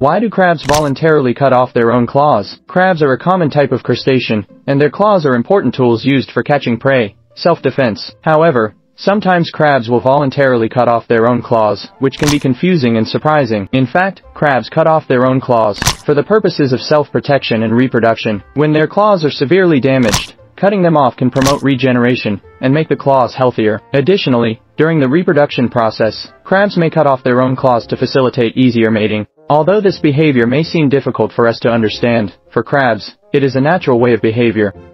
Why do crabs voluntarily cut off their own claws? Crabs are a common type of crustacean, and their claws are important tools used for catching prey, self-defense. However, sometimes crabs will voluntarily cut off their own claws, which can be confusing and surprising. In fact, crabs cut off their own claws for the purposes of self-protection and reproduction. When their claws are severely damaged, cutting them off can promote regeneration and make the claws healthier. Additionally, during the reproduction process, crabs may cut off their own claws to facilitate easier mating. Although this behavior may seem difficult for us to understand, for crabs, it is a natural way of behavior.